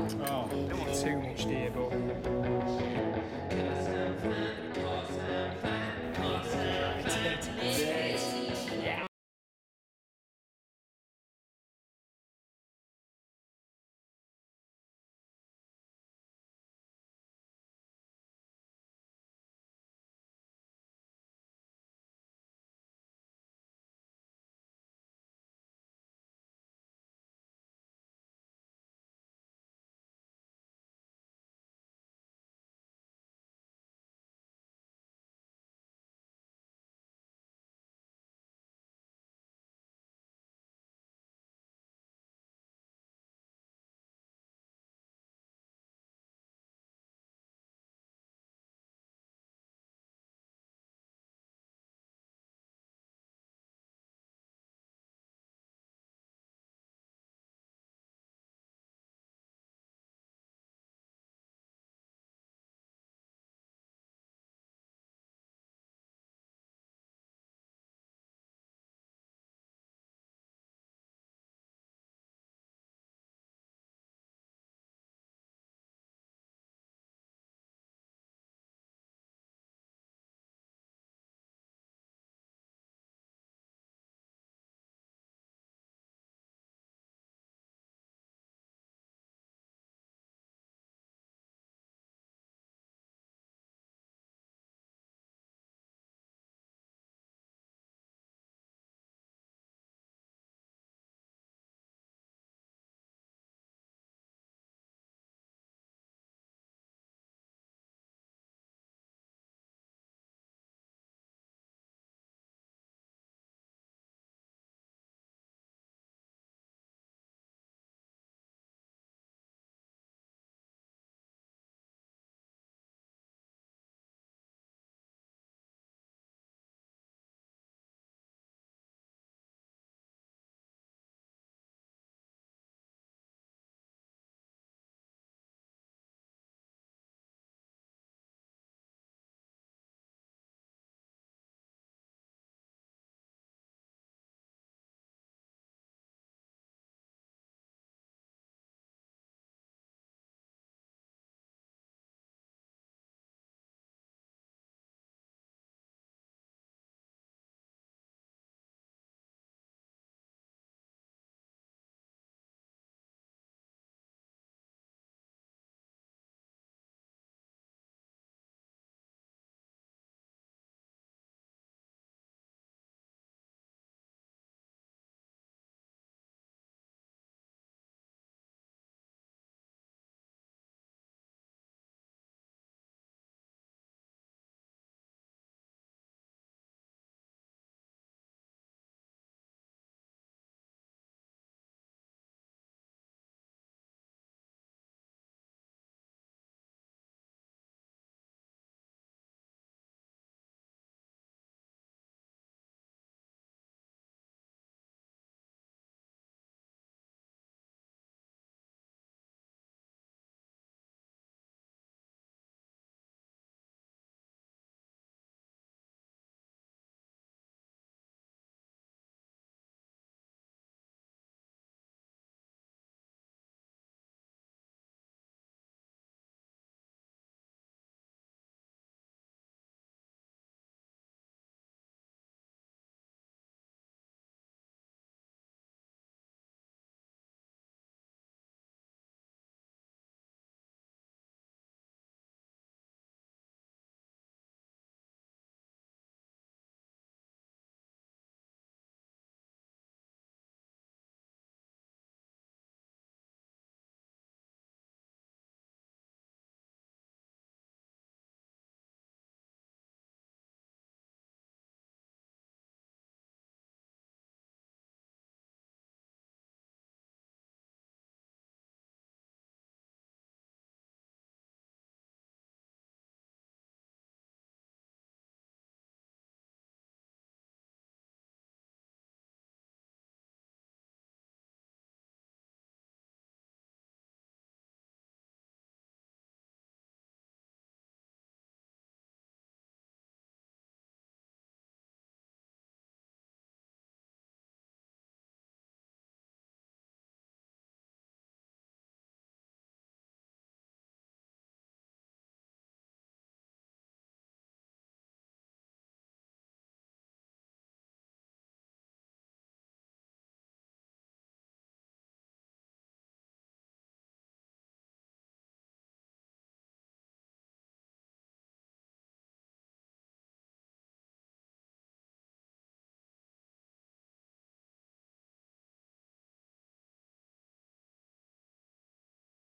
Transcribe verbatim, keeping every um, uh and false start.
Oh, not too much deer, but...